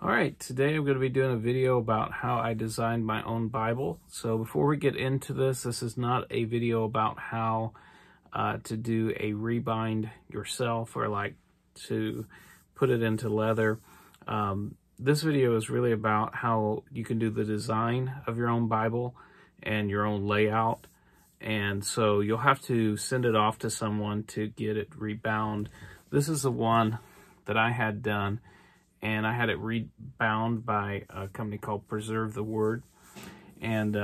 All right, today I'm going to be doing a video about how I designed my own Bible. So before we get into this, this is not a video about how to do a rebind yourself or like to put it into leather. This video is really about how you can do the design of your own Bible and your own layout. And so you'll have to send it off to someone to get it rebound. This is the one that I had done. And I had it rebound by a company called Preserve the Word, and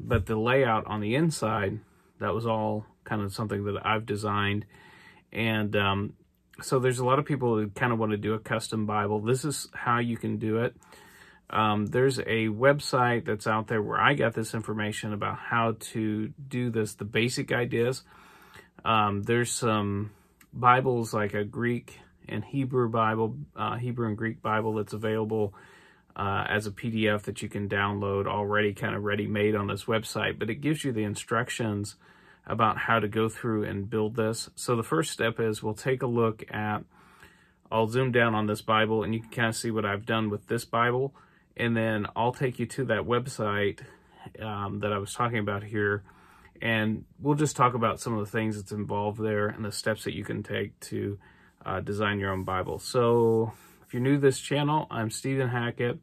but the layout on the inside, that was all kind of something that I've designed. And so there's a lot of people who kind of want to do a custom Bible. This is how you can do it. There's a website that's out there where I got this information about how to do this, the basic ideas. There's some Bibles like a Greek and Hebrew Bible, Hebrew and Greek Bible, that's available as a PDF that you can download already kind of ready-made on this website, but it gives you the instructions about how to go through and build this. So the first step is we'll take a look at, I'll zoom down on this Bible and you can kind of see what I've done with this Bible, and then I'll take you to that website that I was talking about here, and we'll just talk about some of the things that's involved there and the steps that you can take to design your own Bible. So if you're new to this channel, I'm Stephen Hackett,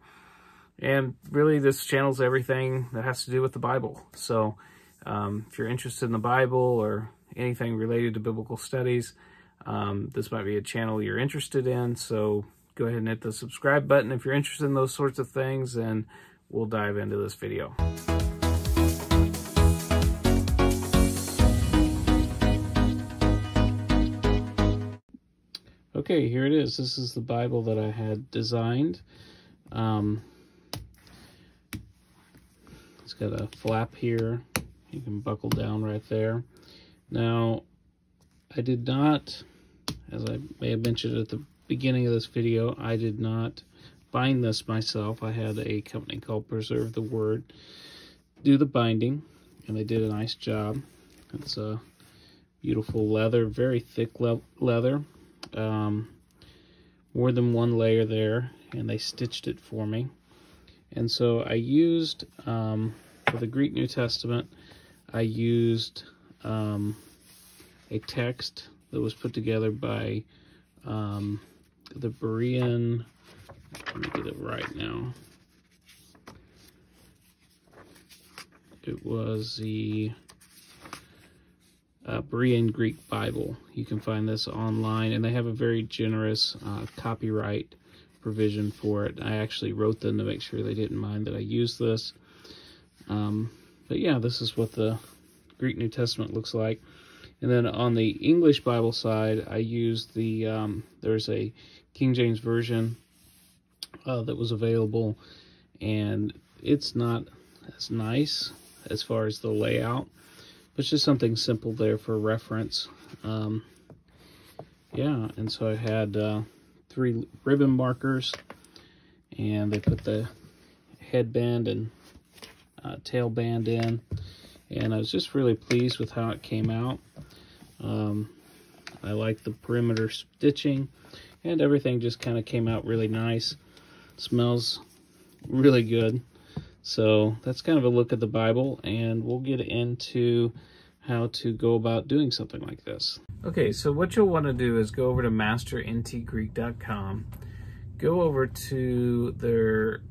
and really this channel's everything that has to do with the Bible. So if you're interested in the Bible or anything related to biblical studies, this might be a channel you're interested in. So go ahead and hit the subscribe button if you're interested in those sorts of things, and we'll dive into this video. Okay, here it is. This is the Bible that I had designed. It's got a flap here. You can buckle down right there. Now, I did not, as I may have mentioned at the beginning of this video, I did not bind this myself. I had a company called Preserve the Word do the binding, and they did a nice job. It's a beautiful leather, very thick leather. More than one layer there, and they stitched it for me. And so I used, for the Greek New Testament, I used a text that was put together by the Berean, let me get it right now. It was the Berean Greek Bible. You can find this online, and they have a very generous copyright provision for it. I actually wrote them to make sure they didn't mind that I used this. But yeah, this is what the Greek New Testament looks like. And then on the English Bible side, I used the, there's a King James Version that was available, and it's not as nice as far as the layout. It's just something simple there for reference. Yeah, and so I had 3 ribbon markers, and they put the headband and tail band in, and I was just really pleased with how it came out. I like the perimeter stitching, and everything just kind of came out really nice. It smells really good. So that's kind of a look at the Bible, and we'll get into how to go about doing something like this. Okay, so what you'll want to do is go over to masterntgreek.com, go over to their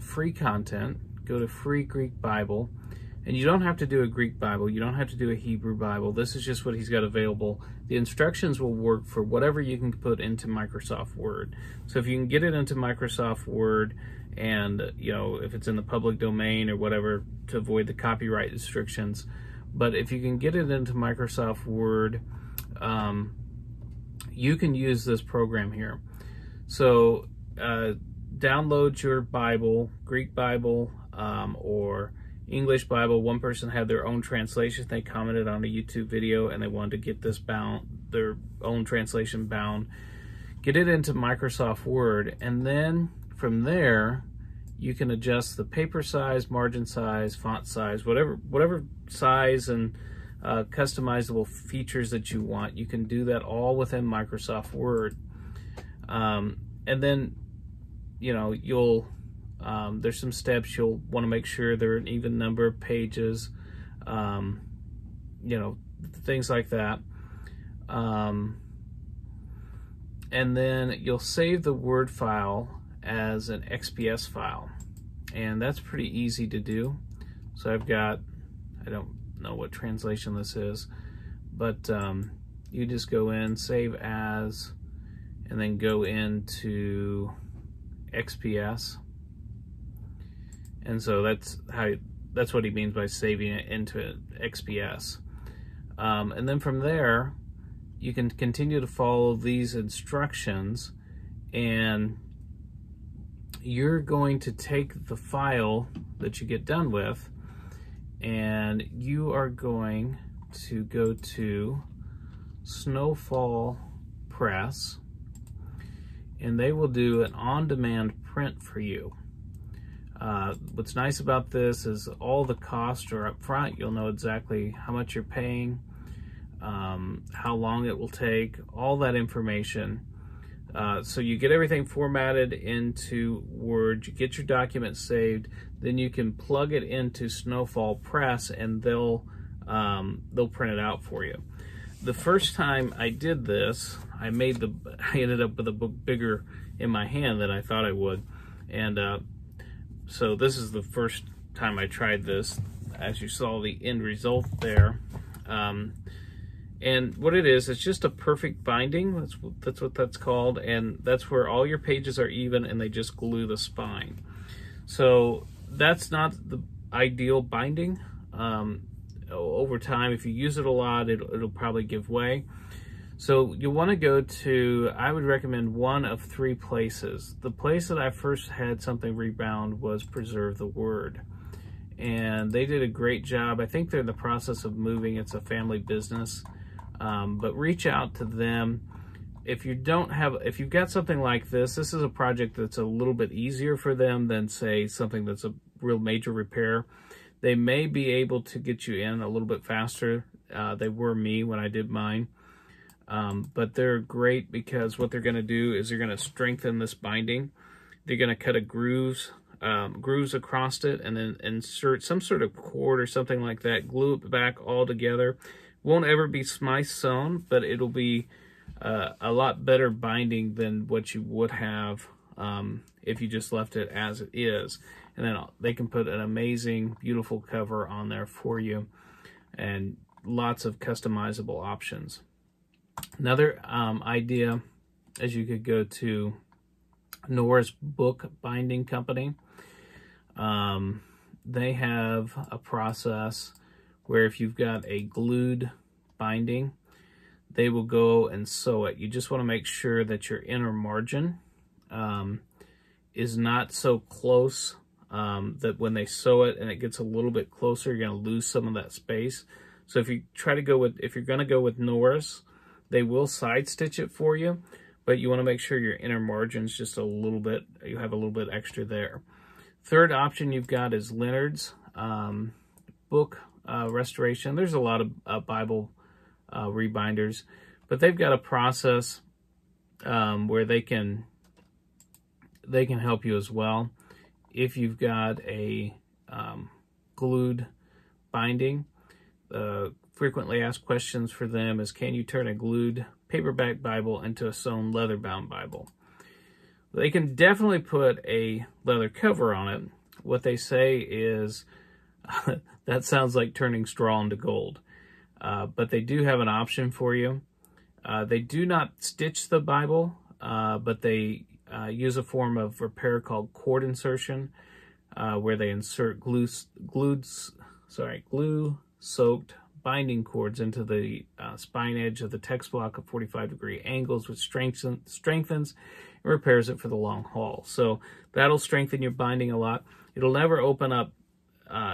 free content, go to Free Greek Bible, and you don't have to do a Greek Bible, you don't have to do a Hebrew Bible, this is just what he's got available. The instructions will work for whatever you can put into Microsoft Word. So if you can get it into Microsoft Word, and you know, if it's in the public domain or whatever, to avoid the copyright restrictions, but if you can get it into Microsoft Word, you can use this program here. So download your Bible, Greek Bible or English Bible. One person had their own translation. They commented on a YouTube video and they wanted to get this bound, their own translation bound. Get it into Microsoft Word, and then from there, you can adjust the paper size, margin size, font size, whatever size and customizable features that you want. You can do that all within Microsoft Word. And then you know, you'll there's some steps you'll want to make sure they're an even number of pages, you know, things like that. And then you'll save the Word file as an XPS file, and that's pretty easy to do. So I've got, I don't know what translation this is, but you just go in, save as, and then go into XPS. And so that's how, that's what he means by saving it into XPS. And then from there, you can continue to follow these instructions, and you're going to take the file that you get done with, and you are going to go to Snowfall Press, and they will do an on-demand print for you. What's nice about this is all the costs are up front. You'll know exactly how much you're paying, how long it will take, all that information. So you get everything formatted into Word, you get your document saved, then you can plug it into Snowfall Press, and they'll print it out for you. The first time I did this, I ended up with a book bigger in my hand than I thought I would, and so this is the first time I tried this. As you saw the end result there. And what it is, it's just a perfect binding. That's what that's called. And that's where all your pages are even and they just glue the spine. So that's not the ideal binding. Over time, if you use it a lot, it'll probably give way. So you want to go to, I would recommend one of three places. The place that I first had something rebound was Preserve the Word. And they did a great job. I think they're in the process of moving. It's a family business. But reach out to them. If you've got something like this, this is a project that's a little bit easier for them than, say, something that's a real major repair. They may be able to get you in a little bit faster. They were me when I did mine. But they're great because what they're going to do is they're going to strengthen this binding. They're going to cut a grooves across it, and then insert some sort of cord or something like that. Glue it back all together. Won't ever be Smyth sewn, but it'll be a lot better binding than what you would have if you just left it as it is. And then they can put an amazing, beautiful cover on there for you, and lots of customizable options. Another idea is you could go to Nora's Book Binding Company. They have a process where if you've got a glued binding, they will go and sew it. You just want to make sure that your inner margin is not so close that when they sew it and it gets a little bit closer, you're going to lose some of that space. So if you if you're going to go with Nora's, they will side stitch it for you, but you want to make sure your inner margin's just a little bit, you have a little bit extra there. Third option you've got is Leonard's book restoration. There's a lot of Bible rebinders, but they've got a process where they can help you as well. If you've got a glued binding, frequently asked questions for them is, can you turn a glued paperback Bible into a sewn leather-bound Bible? They can definitely put a leather cover on it. What they say is, that sounds like turning straw into gold. But they do have an option for you. They do not stitch the Bible, but they use a form of repair called cord insertion, where they insert glue-soaked binding cords into the spine edge of the text block at 45-degree angles, which strengthens and repairs it for the long haul. So that'll strengthen your binding a lot. It'll never open up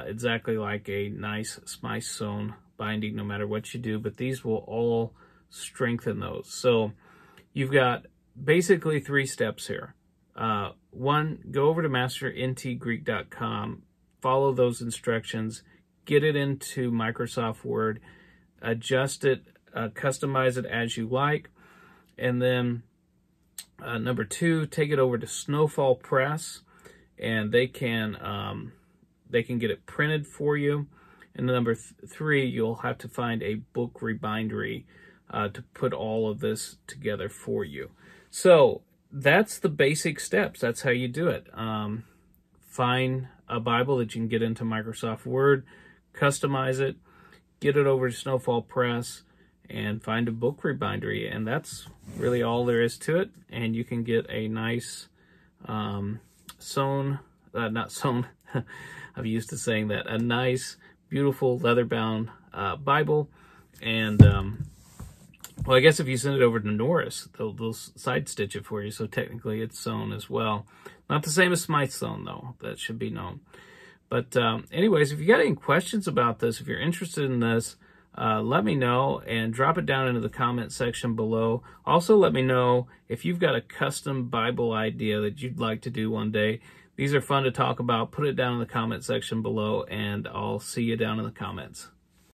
exactly like a nice Smyth sewn binding, no matter what you do, but these will all strengthen those. So you've got basically three steps here. One, go over to masterntgreek.com, follow those instructions, get it into Microsoft Word, adjust it, customize it as you like, and then Number two, take it over to Snowfall Press, and they can get it printed for you. And number three, you'll have to find a book rebindery to put all of this together for you. So that's the basic steps. That's how you do it. Find a Bible that you can get into Microsoft Word, customize it, get it over to Snowfall Press, and find a book rebindery. And that's really all there is to it. And you can get a nice I'm used to saying that, a nice, beautiful leather-bound Bible. And well, I guess if you send it over to Nora's, they'll side stitch it for you. So technically it's sewn as well. Not the same as Smyth sewn, though. That should be known. But anyways, if you got any questions about this, if you're interested in this, let me know and drop it down into the comment section below. Also, let me know if you've got a custom Bible idea that you'd like to do one day. These are fun to talk about. Put it down in the comment section below, and I'll see you down in the comments.